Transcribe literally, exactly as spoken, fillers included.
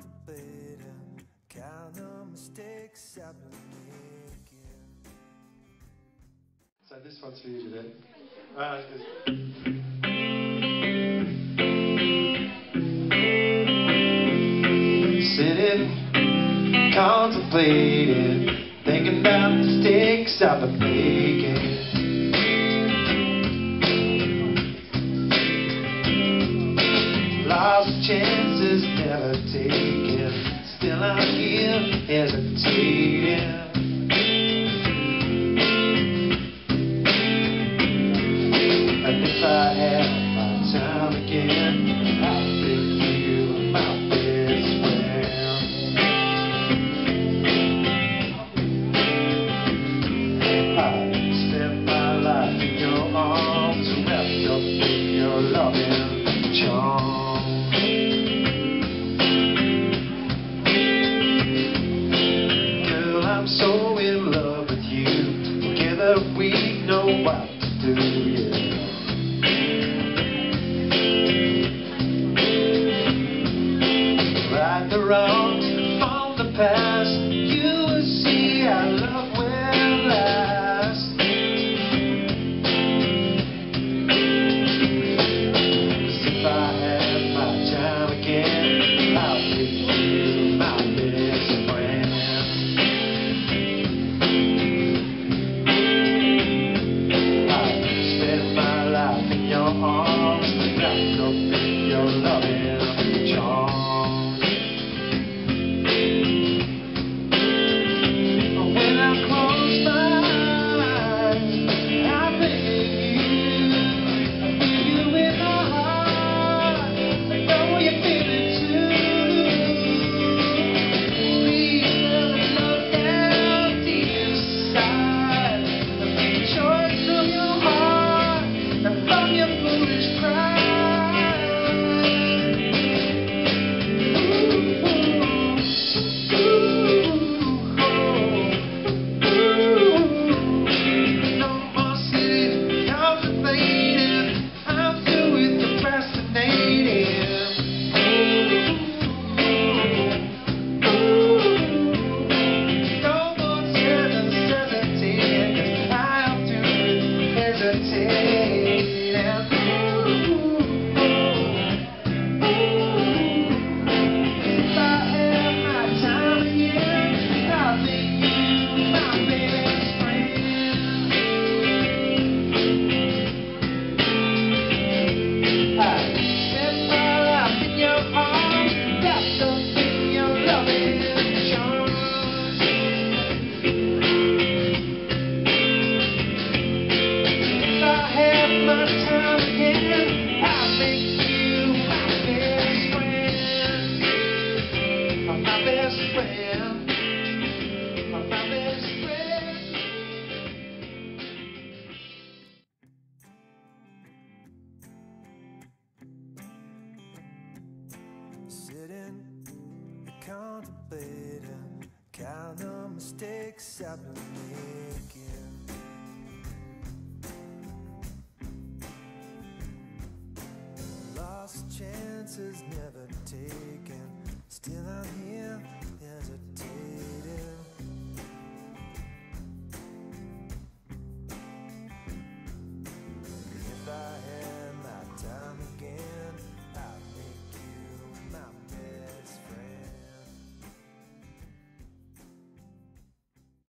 up later, count the mistakes I've been making. So this one's for you today. Uh, Sitting, contemplating, thinking about the mistakes I've been making. Lots of chances never taken, still I'm here hesitating. And if I had my time again, I'd pick you out. Contemplating, count the mistakes I've been making. Lost chances never taken.